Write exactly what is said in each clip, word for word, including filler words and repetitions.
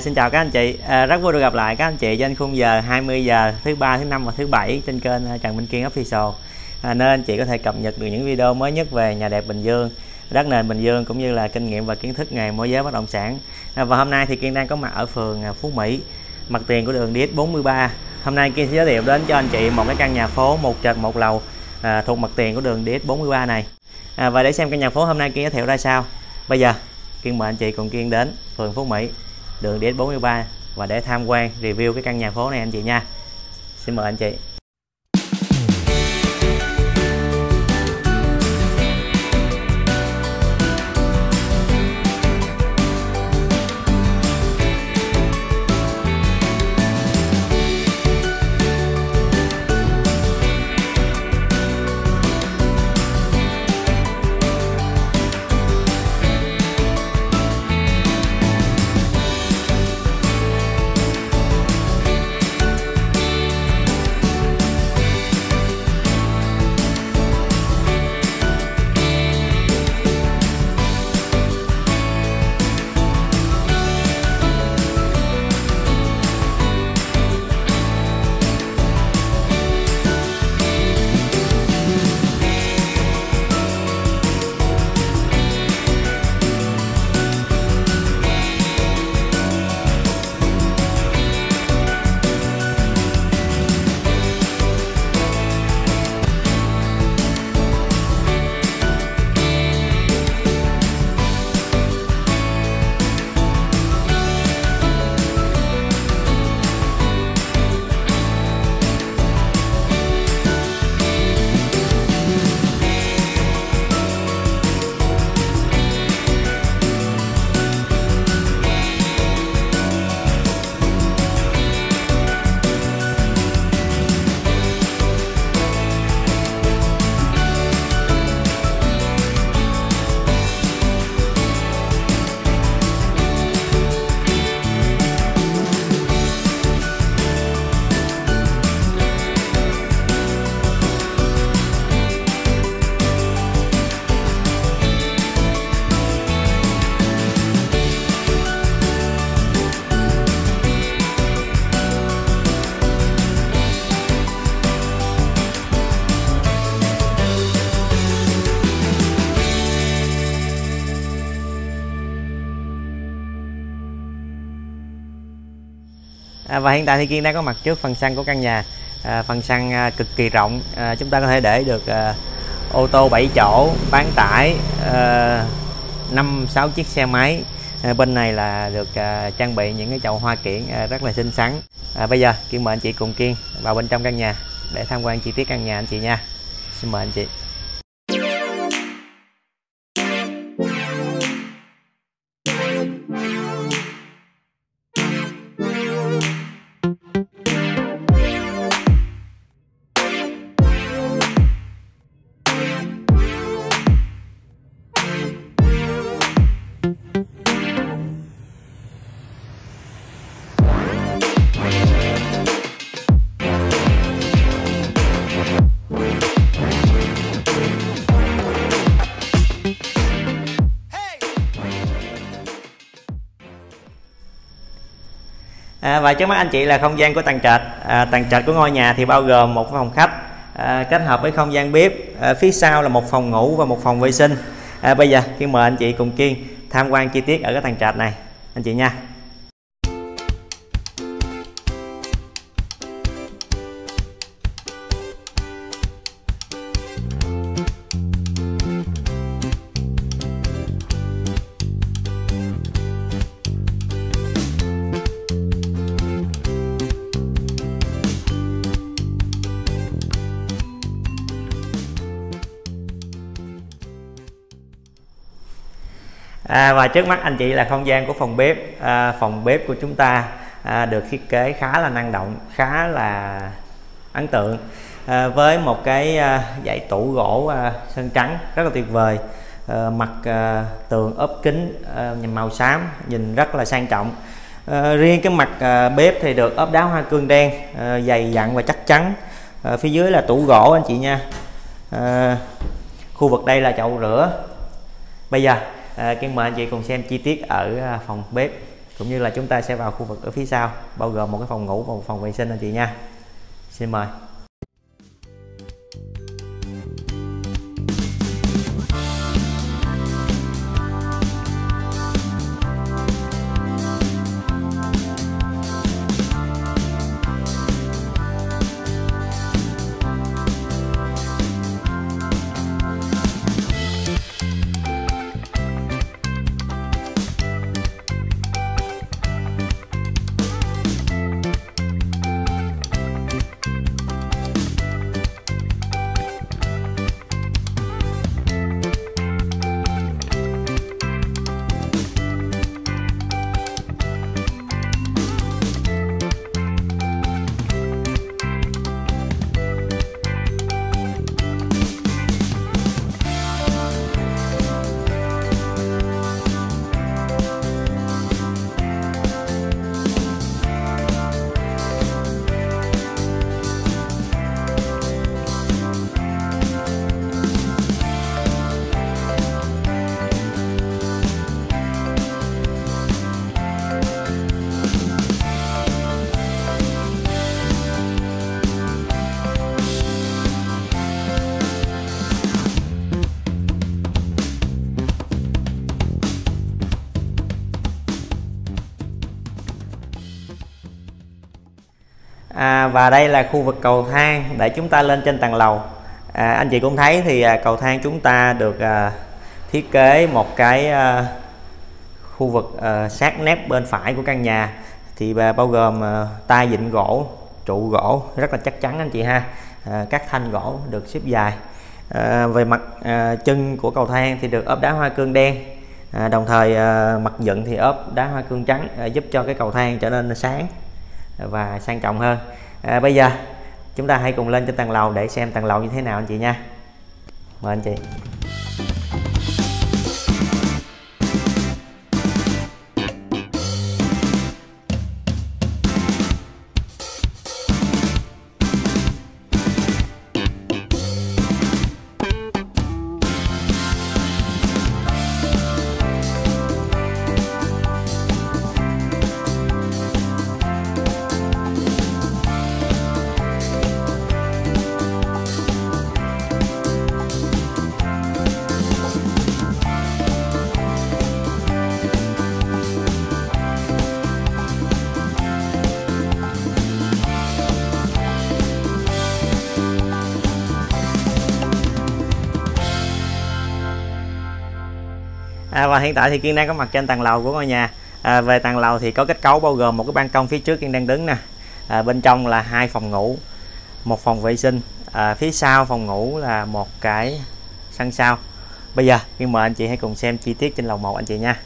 À, xin chào các anh chị, à, rất vui được gặp lại các anh chị trên khung giờ hai mươi giờ thứ ba, thứ năm và thứ bảy trên kênh Trần Minh Kiên Official, à, nơi anh chị có thể cập nhật được những video mới nhất về nhà đẹp Bình Dương, đất nền Bình Dương cũng như là kinh nghiệm và kiến thức nghề môi giới bất động sản. À, và hôm nay thì Kiên đang có mặt ở phường Phú Mỹ, mặt tiền của đường D X bốn mươi ba. Hôm nay Kiên sẽ giới thiệu đến cho anh chị một cái căn nhà phố một trệt một lầu à, thuộc mặt tiền của đường D X bốn mươi ba này. À, và để xem căn nhà phố hôm nay Kiên giới thiệu ra sao, bây giờ Kiên mời anh chị cùng Kiên đến phường Phú Mỹ, đường D X bốn mươi ba và để tham quan review cái căn nhà phố này anh chị nha. Xin mời anh chị. À, và hiện tại thì Kiên đang có mặt trước phần sân của căn nhà, à, phần sân à, cực kỳ rộng, à, chúng ta có thể để được à, ô tô bảy chỗ, bán tải, à, năm sáu chiếc xe máy, à, bên này là được à, trang bị những cái chậu hoa kiển à, rất là xinh xắn. À, bây giờ Kiên mời anh chị cùng Kiên vào bên trong căn nhà để tham quan chi tiết căn nhà anh chị nha. Xin mời anh chị. À, và trước mắt anh chị là không gian của tầng trệt. À, tầng trệt của ngôi nhà thì bao gồm một phòng khách à, kết hợp với không gian bếp, à, phía sau là một phòng ngủ và một phòng vệ sinh. À, bây giờ Kiên mời anh chị cùng Kiên tham quan chi tiết ở cái tầng trệt này anh chị nha. À, và trước mắt anh chị là không gian của phòng bếp. À, phòng bếp của chúng ta à, được thiết kế khá là năng động, khá là ấn tượng, à, với một cái à, dãy tủ gỗ à, sơn trắng rất là tuyệt vời, à, mặt à, tường ốp kính à, màu xám nhìn rất là sang trọng. À, riêng cái mặt à, bếp thì được ốp đá hoa cương đen à, dày dặn và chắc chắn. À, phía dưới là tủ gỗ anh chị nha. À, khu vực đây là chậu rửa. Bây giờ À, Kiên mời anh chị cùng xem chi tiết ở phòng bếp cũng như là chúng ta sẽ vào khu vực ở phía sau, bao gồm một cái phòng ngủ và một phòng vệ sinh anh chị nha. Xin mời. À, và đây là khu vực cầu thang để chúng ta lên trên tầng lầu. À, anh chị cũng thấy thì à, cầu thang chúng ta được à, thiết kế một cái à, khu vực à, sát mép bên phải của căn nhà, thì à, bao gồm à, tay vịn gỗ, trụ gỗ rất là chắc chắn anh chị ha. À, các thanh gỗ được xếp dài. À, về mặt à, chân của cầu thang thì được ốp đá hoa cương đen, à, đồng thời à, mặt dựng thì ốp đá hoa cương trắng, à, giúp cho cái cầu thang trở nên sáng và sang trọng hơn. À, bây giờ chúng ta hãy cùng lên trên tầng lầu để xem tầng lầu như thế nào anh chị nha. Mời anh chị. À, và hiện tại thì Kiên đang có mặt trên tầng lầu của ngôi nhà. À, về tầng lầu thì có kết cấu bao gồm một cái ban công phía trước Kiên đang đứng nè, à, bên trong là hai phòng ngủ, một phòng vệ sinh, à, phía sau phòng ngủ là một cái sân sau. Bây giờ Kiên mời anh chị hãy cùng xem chi tiết trên lầu một anh chị nha.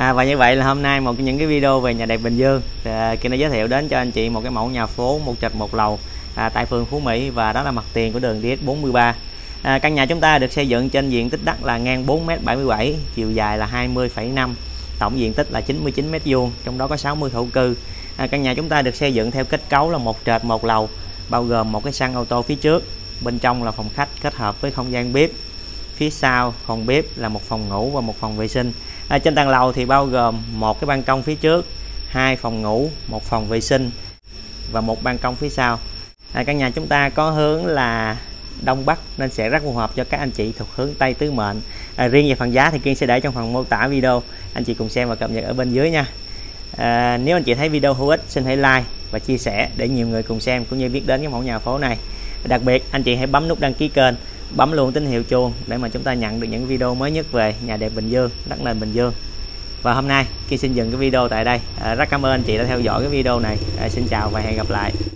À, và như vậy là hôm nay một trong những cái video về nhà đẹp Bình Dương, à, Kiên đã giới thiệu đến cho anh chị một cái mẫu nhà phố một trệt một lầu à, tại phường Phú Mỹ, và đó là mặt tiền của đường D X bốn mươi ba. À, căn nhà chúng ta được xây dựng trên diện tích đất là ngang bốn mét bảy mươi bảy, chiều dài là hai mươi phẩy năm, tổng diện tích là chín mươi chín mét vuông, trong đó có sáu mươi thổ cư. À, căn nhà chúng ta được xây dựng theo kết cấu là một trệt một lầu, bao gồm một cái sân ô tô phía trước, bên trong là phòng khách kết hợp với không gian bếp, phía sau phòng bếp là một phòng ngủ và một phòng vệ sinh. À, trên tầng lầu thì bao gồm một cái ban công phía trước, hai phòng ngủ, một phòng vệ sinh và một ban công phía sau. À, căn nhà chúng ta có hướng là đông bắc nên sẽ rất phù hợp cho các anh chị thuộc hướng tây tứ mệnh. À, riêng về phần giá thì Kiên sẽ để trong phần mô tả video, anh chị cùng xem và cập nhật ở bên dưới nha. À, nếu anh chị thấy video hữu ích, xin hãy like và chia sẻ để nhiều người cùng xem cũng như biết đến cái mẫu nhà phố này. Đặc biệt anh chị hãy bấm nút đăng ký kênh, bấm luôn tín hiệu chuông để mà chúng ta nhận được những video mới nhất về nhà đẹp Bình Dương, đất nền Bình Dương. Và hôm nay Kiên xin dừng cái video tại đây. À, rất cảm ơn anh chị đã theo dõi cái video này. À, xin chào và hẹn gặp lại.